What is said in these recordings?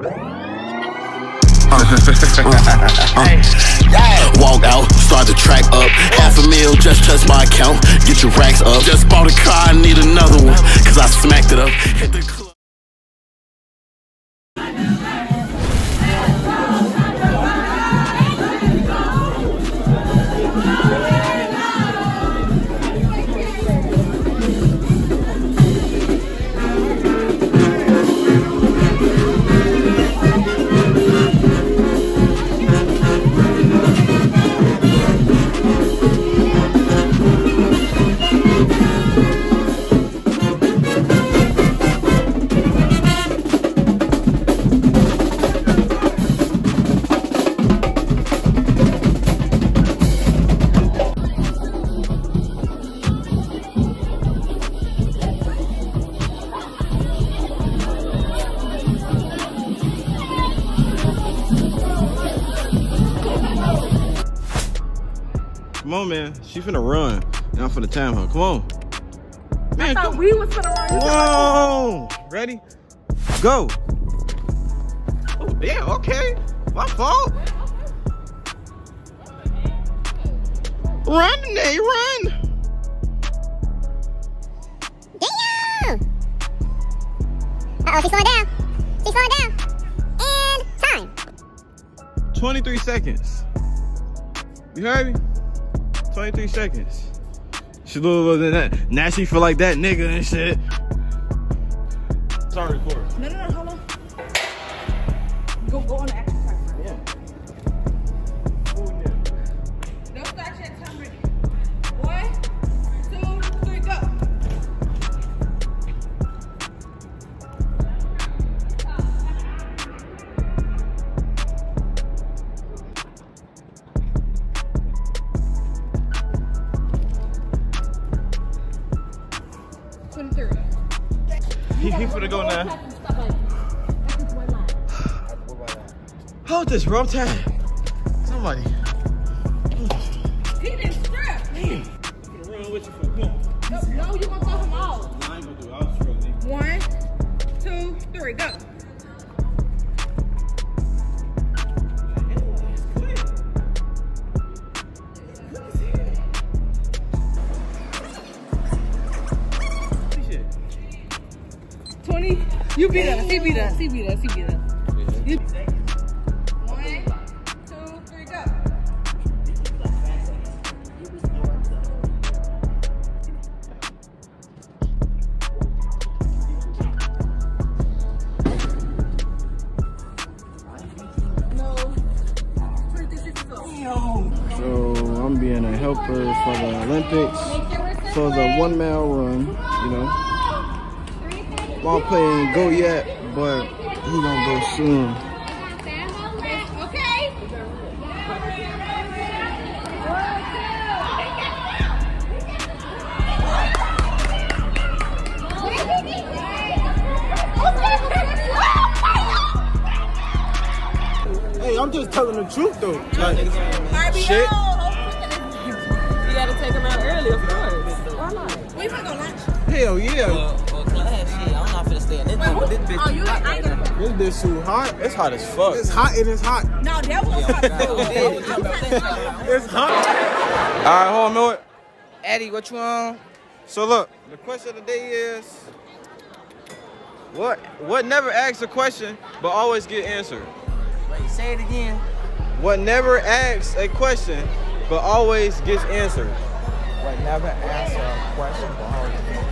Walk out, start the track up. Half a meal, just touch my account. Get your racks up. Just bought a car, I need another one, cause I smacked it up. Hit the club. Come on, man. She finna run. And I'm finna time her. Come on. Man, I thought we was finna run. Whoa! Ready? Go! Oh, yeah, okay. My fault. Run, Nate, run! Damn! Uh-oh, she's slowing down. She's slowing down. And time. 23 seconds. You heard me? 23 seconds. She little than that. Now she feel like that nigga and shit. Sorry for it. No, hold on. Go on the action time. Yeah. Oh, yeah. Don't start your time ready. 1, 2, 3, go. He finna go now. Hold this, bro. I'm tired. Somebody. He didn't strip. He can run with you for one. No, you gonna throw him all. I ain't gonna do it. I'll strip, nigga. 1, 2, 3, go. You beat us, he beat us, he beat us, he beat us. 1, 2, 3, go. No. 3, 2, 6, go. So I'm being a helper for the Olympics. So the 1 mile run, you know. Ball play ain't go yet, but he gonna go soon. Okay. Hey, I'm just telling the truth though. Like, shit. You gotta take him out early, of course. Why not? We might go lunch. Hell yeah. This bitch too hot. It's hot as fuck. It's hot and it's hot. No, that was hot. It's hot. Alright, hold on, Millet. Eddie, what you on? So look, the question of the day is what never asks a question but always get answered? Wait, say it again. What never asks a question but always gets answered. What never asks a question but always gets answered.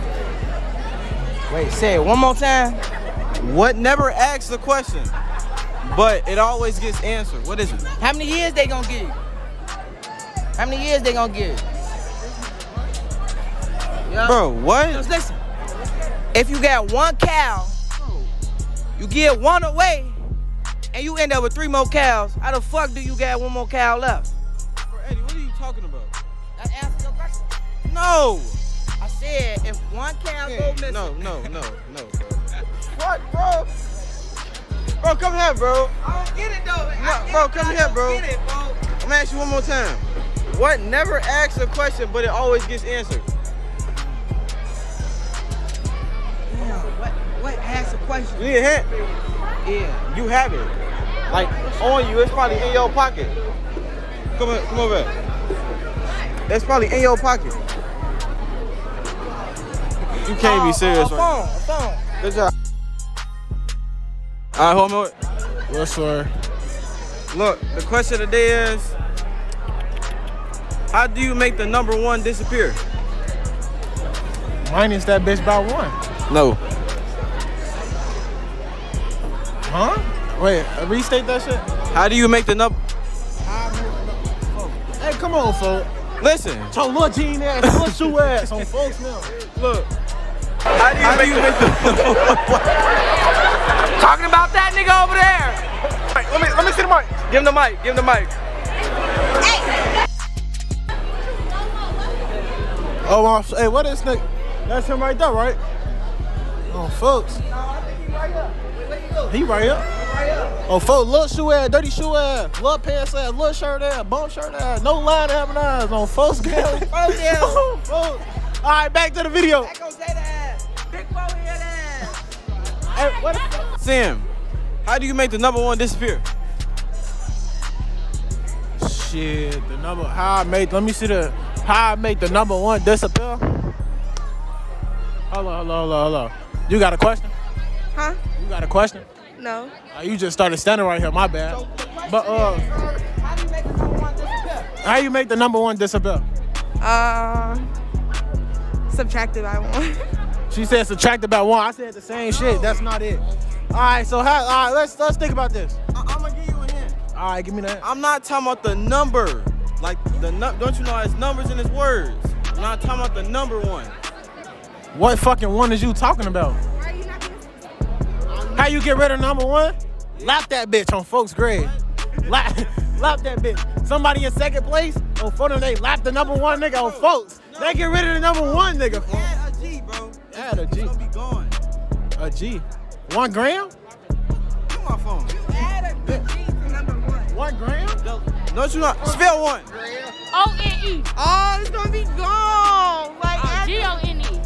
Wait, say it one more time. What never asks a question, but it always gets answered? What is it? How many years they gonna give? How many years they gonna give? Yo. Bro, what? Just listen. If you got 1 cow, you give 1 away, and you end up with 3 more cows, how the fuck do you got 1 more cow left? Bro, Eddie, what are you talking about? That answers your question. No. I said, if 1 cow go missing. No. What, bro? Bro, come here, bro. I don't get it, though. No, bro, come here, bro. Get it, bro. I'm gonna ask you one more time. What never asks a question, but it always gets answered? Damn, what asks a question? You need a hint? Yeah. You have it. Like, on you. It's probably in your pocket. Come here. Come over here. That's probably in your pocket. You can't be serious, right? A phone. A phone. Good job. All right, hold on. What's sir? Look, the question of the day is, how do you make the number one disappear? Minus that bitch by one. No. Huh? Wait, restate that shit? How do you make the number? Hey, come on, folks. Listen. So little Gene ass, push your ass on folks now. Look. How do you make the Talking about that nigga over there. Right, let me see the mic. Give him the mic. Give him the mic. Hey. Oh, hey, what is nigga? That's him right there, right? Oh, folks. No, I think he right up. Where you go? He right up? Oh, folks, little shoe ass, dirty shoe ass, little pants ass, little shirt ass, bum shirt ass, no line having eyes on folks, girl. Oh, folks. All right, back to the video. Back on Jada ass. Big boy in ass. Hey, what the fuck? Sam, how do you make the number one disappear? Shit, the number, how I make the number one disappear? Hello. You got a question? Huh? You got a question? No. You just started standing right here, my bad. So but how do you make the number one disappear? How you make the number one disappear? Subtracted by one. She said subtracted by one. I said the same shit. That's not it. Alright, so how let's think about this. I'm gonna give you a hint. Alright, give me that. I'm not talking about the number. Like the don't you know it's numbers and it's words. I'm not talking about the number one. What fucking one is you talking about? Why are you not How you get rid of number one? Lap that bitch on folks' grade. Lap that bitch. Somebody in second place, on front of them, they lap the number one nigga on folks. No. They get rid of the number one nigga. Add a G, bro. Add a G. It's gonna be gone. A G. 1 gram? Come on, phone. You add a G to number one. 1 gram? Don't you not? Spell one. O-N-E. Oh, it's gonna be gone. Like G-O-N-E.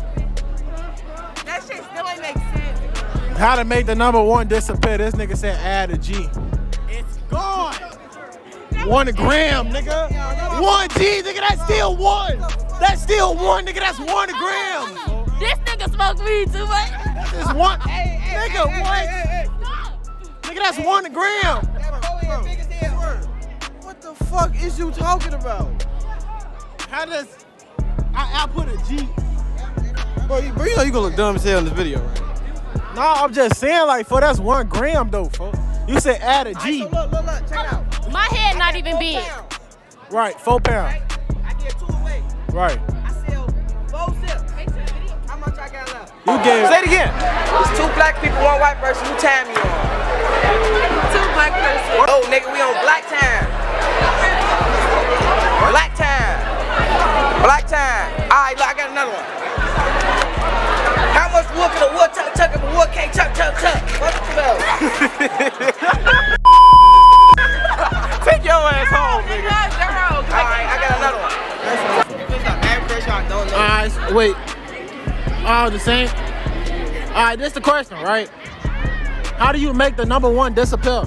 That shit still ain't make sense. How to make the number one disappear? This nigga said add a G. It's gone. 1 gram, nigga. 1 G, nigga. That's still one. That's still one, nigga. That's 1 gram. This nigga smoked weed too much. That's one, nigga. What? Nigga, that's 1 gram. What the fuck is you talking about? How does I put a G? Bro, you know you gonna look dumb as hell in this video, right? No, I'm just saying, like, for that's 1 gram, though, folks. You said add a G. Right, so look, check it out. My head not even big. Pounds. Right, 4 pounds. Right. I get 2 away. Right. I sell 4 zips. How much I got left? You gave. Say it again. It's 2 black people, 1 white person. Who time you on? 2 black person. Oh, nigga, we on black time. Black time. Black time. All right, look, I got another one. How much wood can a wood tuck if a wood can't tuck? What's the smell? Take your ass home, nigga. Alright, I got another one. Alright, wait. All the same? Alright, this the question, right? How do you make the number one disappear?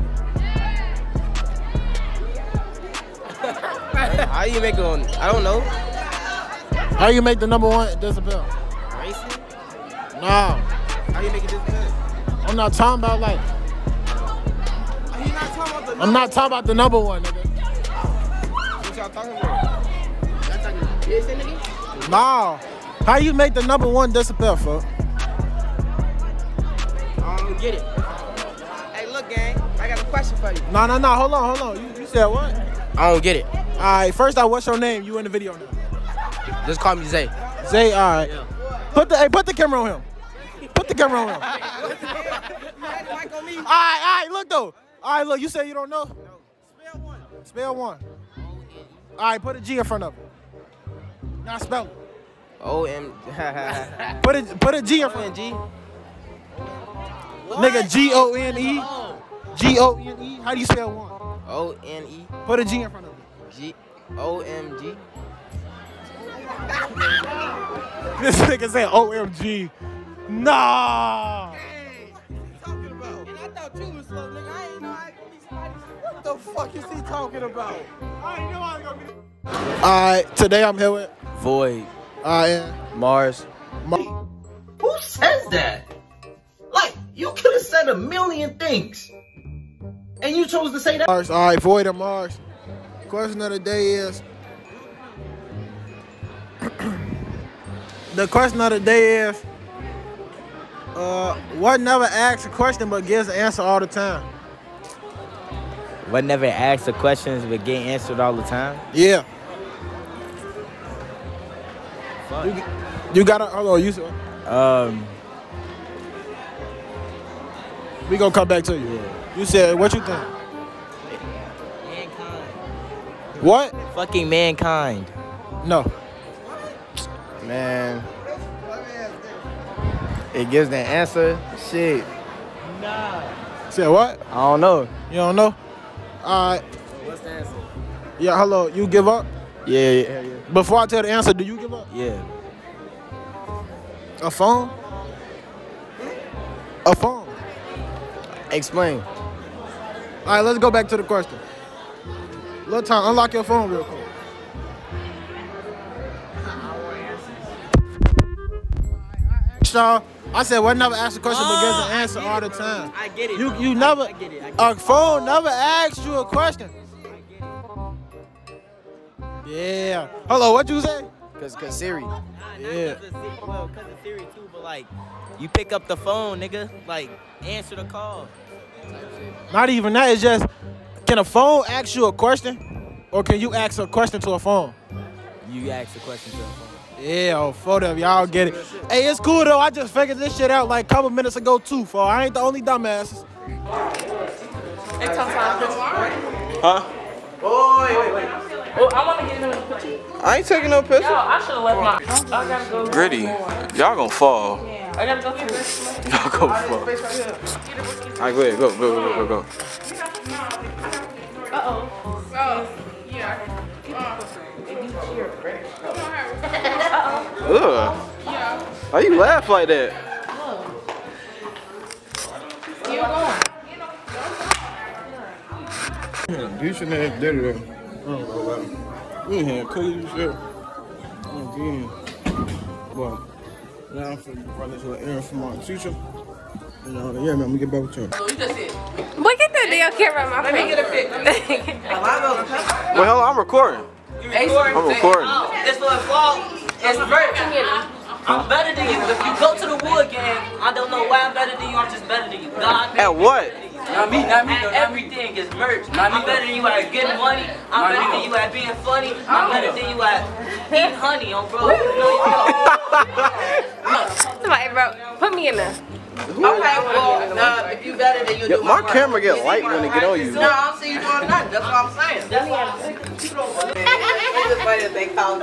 How do you make one? I don't know. How do you make the number one disappear? Nah. How you make it disappear? I'm not talking about like. He not talking about the I'm not talking about the number one, nigga. What y'all talking about? Y'all talking about this, nigga? Nah. How you make the number one disappear, fuck? I don't get it. Hey, look, gang. I got a question for you. No. Hold on. You said what? I don't get it. All right. First off, what's your name? You in the video now? Just call me Zay. Zay. All right. Yeah. Put the camera on him. Put the camera on him. All right, look though. All right, look, you say you don't know? No. Spell one. Spell one. All right, put a G in front of it. Now spell it. O-M. Put a G in front of it. Nigga, G-O-N-E. G-O-N-E. How do you spell one? O-N-E. Put a G in front of it. G-O-M-G. This nigga said OMG. Nah. Hey, what are you talking about? And I thought you was fuck is he talking about? Alright, today I'm here with Void. Mars. Who says that? Like, you could have said a million things, and you chose to say that. Alright, Void and Mars. Question of the day is... The question of the day is... What never asks a question but gives an answer all the time? What never asks the questions but get answered all the time? Yeah. Fuck. You gotta... Hold on, you said... We gonna come back to you. Yeah. You said, what you think? Mankind. What? Fucking mankind. No. Man... It gives the answer. Shit. Nah. Said what? I don't know. You don't know? Alright. What's the answer? Yeah, hello. You give up? Yeah. Before I tell the answer, do you give up? Yeah. A phone? A phone. Explain. Alright, let's go back to the question. Little time, unlock your phone real quick. Y'all, I said, well, I never asked a question but gets an answer all the time. I get it. You never, I get it. A phone never asks you a question. I get it. Yeah. Hello, what you say? Cause Siri. Nah, yeah. Well, cause of Siri too, but like, you pick up the phone, nigga. Like, answer the call. Not even that. It's just, can a phone ask you a question, or can you ask a question to a phone? You ask a question to a phone. Yeah, oh, photo of y'all get it. Hey, it's cool though. I just figured this shit out like a couple minutes ago too. For I ain't the only dumbasses. Huh? Oh, wait. Oh, I want to get another picture. I ain't taking no picture. Yo, I should have left my. I gotta go. Gritty, y'all gonna fall. Yeah. I gotta go through this. Y'all gonna fall. Alright, go. Uh-oh. So, yeah. Yeah. Why you laugh like that? Now I'm finna error from my teacher. Yeah, man, we get back with you. Look at the damn camera in my face. Let me get a picture. Well, hell, I'm recording. I'm recording. This little vlog. It's I'm better than you. If you go to the war game, I don't know why I'm better than you. I'm just better than you. God. At what? Not me. Everything is merch. I'm better than you at getting money. I'm better than you at being funny. I'm better than you at eating honey on bro. Somebody, bro, put me in there. Okay, well, if you better than you do my camera get light when it get on you. No, I don't see you doing nothing. That's what I'm saying. That's what I'm saying. No, what they call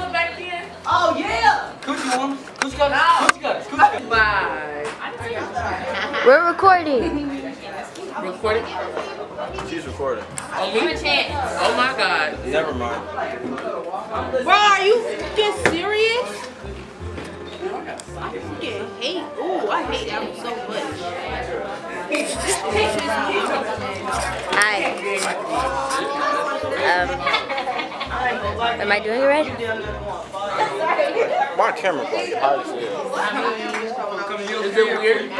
them back then? Oh, yeah. Coochie Woman. Coochie Gunners. Coochie Gunners. Bye. We're recording. Recording? She's recording. Oh, give a chance. Oh, my God. Never mind. Bro, are you fucking serious? I fucking hate. Ooh, I hate that so much. Am I doing it right? My camera's like hot as hell. Is it weird? It's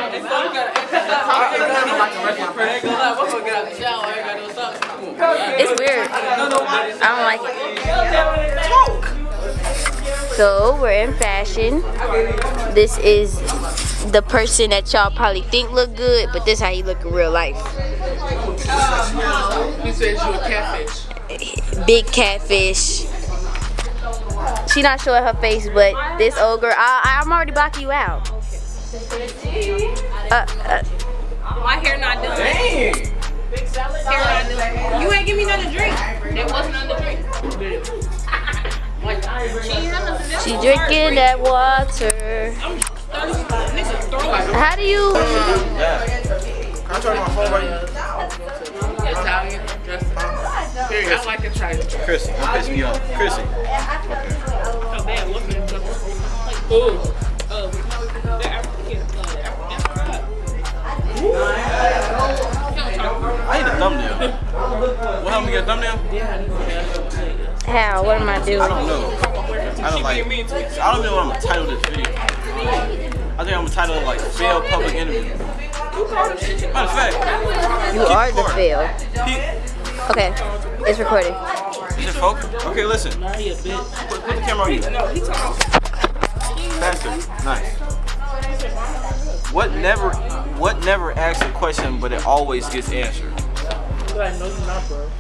weird. I don't like it. Talk! So we're in fashion. This is the person that y'all probably think look good, but this is how you look in real life. He said you a catfish. Big catfish. She not showing her face, but this old girl, I'm already blocking you out. My hair not done. Dang. Hair not done. You ain't give me another drink. There wasn't another drink. She drinking that water. How do you? I'm trying my phone right. I like to try it. Chrissy, don't piss me off. Chrissy. I thumbnail? How? What am I doing? I don't know. I don't know what I'm gonna title this video. I think I'm gonna title it like failed public interview. Matter of fact, you are the fail. Okay, it's recording. Is it focused? Okay, listen. Put the camera on you. Faster. Nice. What never asks a question, but it always gets answered.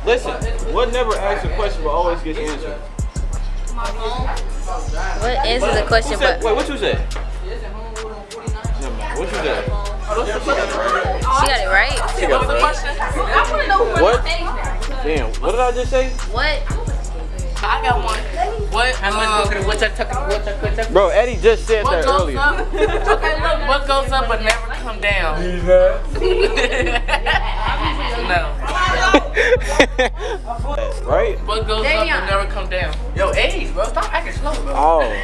Listen. What never asks a question, but always gets answered. What answers the question? But wait, what you said? What you said? She got it right. She got it right. I want to know what. Damn. What did I just say? What? I got one. What? Bro, Eddie just said that earlier. Okay, look. What goes up but never come down? No. Right? What goes up but never come down? Yo, Eddie, bro, stop acting slow, bro. Oh.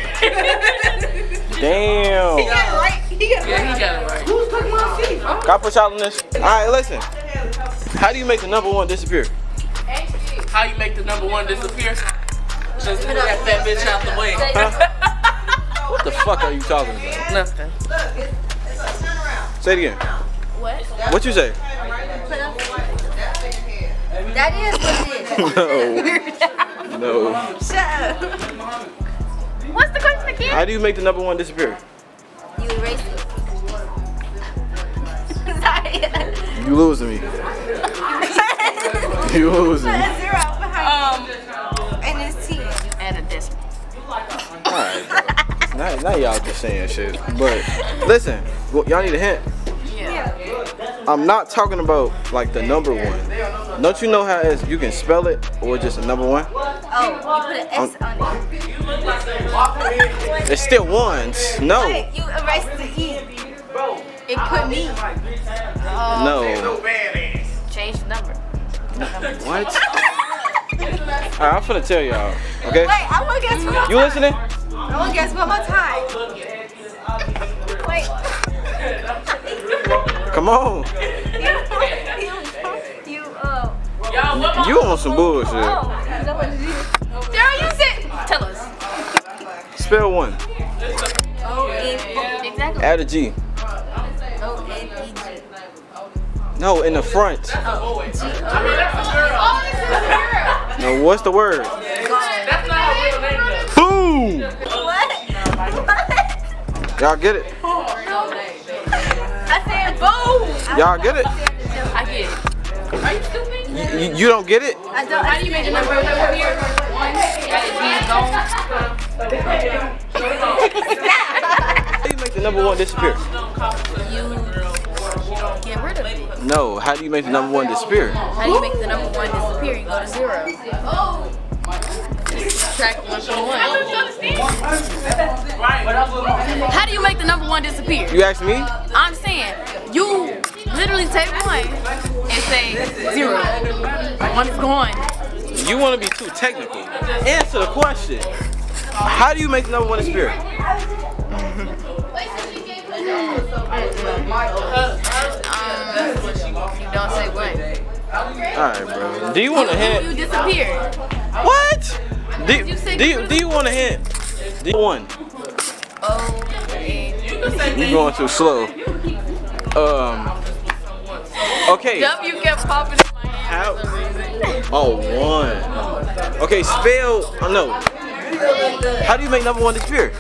Damn. He got it right. He got it right. Who's cooking my seat, bro? Can I push out on this? All right, listen. How do you make the number one disappear? How you make the number one disappear? Just put that fat bitch out the way. Huh? What the fuck are you talking about? Nothing. Say it again. What? What you say? That is what it is. No. No. Shut up. What's the question again? How do you make the number one disappear? You erase it. Sorry. You losing me. You losing me. And it's 10. You add a decimal. Alright, bro. Now y'all just saying shit. But listen, y'all need a hint. Yeah. I'm not talking about like the number one. Don't you know how it's, you can spell it or just a number one? Oh, you put an S on it. It's still ones. No. You erased the E. It put me. No. Change the number. What? Alright, I'm finna tell y'all. Okay? Wait, I wanna guess one more time. You listening? I wanna guess one more time. Wait. Come on. You on some bullshit. Daryl, you said. Tell us. Spell one. O-N-E. Exactly. Add a G. O-N-E-G. No, in the front. No, what's the word? Boom! What? Y'all get it? I said boom! Y'all get it? I get it. Are you stupid? You don't get it? I don't. How do you make a number over here? How do you make the number one disappear? Get rid of it. No, how do you make the number one disappear? How do you make the number one disappear and go to zero? Oh! Track one to one. How do you make the number one disappear? You ask me? I'm saying, you literally take one and say zero. One is gone. You want to be too technical. Answer the question. How do you make the number one disappear? You don't say what. Alright, bro. Do you want a hint? You disappear. What? Do you want a hint? Do you want? Oh, you're going too slow. Okay. W kept popping in my hand for some reason. Oh, one. Okay, spell. Oh, no. How do you make number one disappear?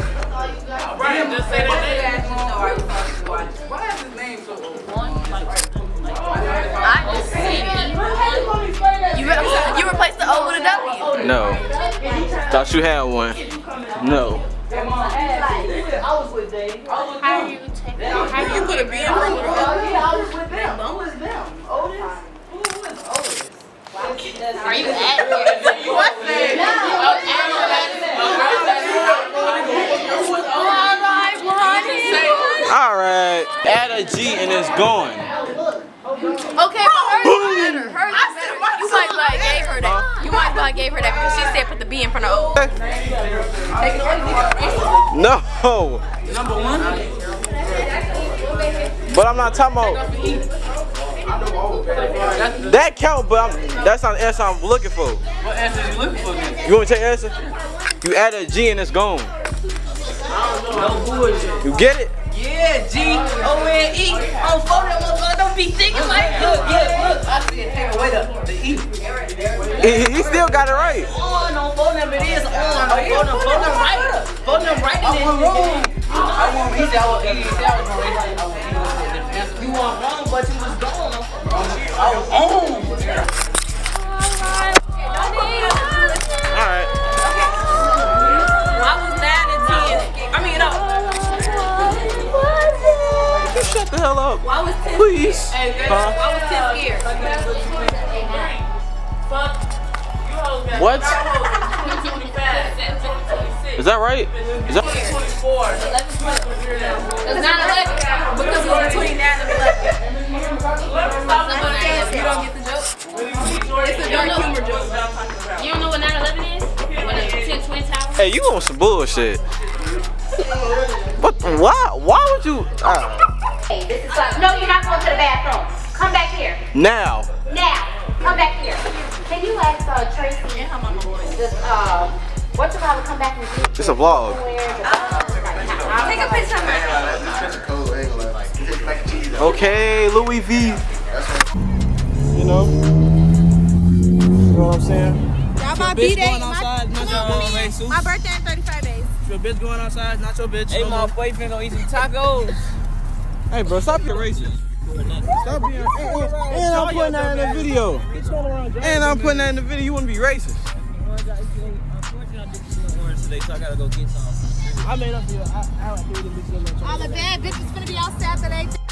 You replaced the O with a W. No. Thought you had one. No. How do you put a B in front of them? Are you at? Alright. Add a G and it's gone. Okay, but you might not gave her that because she said put the B in front of O. No. Number one. But I'm not talking about. That count, but that's not the answer I'm looking for. What answer are you looking for then? You want to take the answer? You add a G and it's gone. I don't know. No bullshit. You get it? Yeah, G-O-N-E. Oh, fuck that motherfucker. Don't be thinking like that. Look, yeah, look. I see it. Take away the E. He still got it right. Oh, no phone number. It is on. Oh, yeah, phone number. Right. Phone number right. I want E. That was E. That was right. I want E. You were wrong, but you was gone. Alright. Okay. I was 9 and 10. I mean, no. You shut the hell up. Well, I was 10. Please. Hey, I was 10 here. Fuck. You hold that. What? Is that right? Is that 24? 11, 20. It's not 11. Because it was 29 of 11. You don't get the joke. It's a dark humor joke. You don't know what 9/11 is? What a 10/20 tower? Hey, you on some bullshit. What? Why would you? Hey, this is like, no, you're not going to the bathroom. Come back here. Now. Now. Come back here. Can you ask Tracy? Yeah, I'm on the board. Just what you about to come back and do? It's a vlog. Take a picture of me. Okay, Louis V. You know? You know what I'm saying? Y'all my B-Day. My birthday in 35 days. If your bitch going outside, not your bitch. Hey, my boyfriend gonna eat some tacos. Hey, bro, stop your racism. Stop being racist. And I'm putting that in the video. And I'm putting that in the video. You wouldn't be racist. Unfortunately, I did some orange today, so I gotta go get some. I made up for you. I'm a bad bitch. It's gonna be outside today.